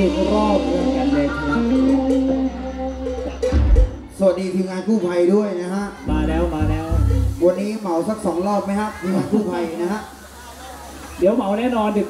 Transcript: ถึงรอบเรื่องกันเลยครับสวัสดีทีมงานกู้ภัยด้วยนะฮะมาแล้ววันนี้เหมาสัก2 รอบไหมครับทีมงานกู้ภัยนะฮะเดี๋ยวเหมาแน่นอนดึก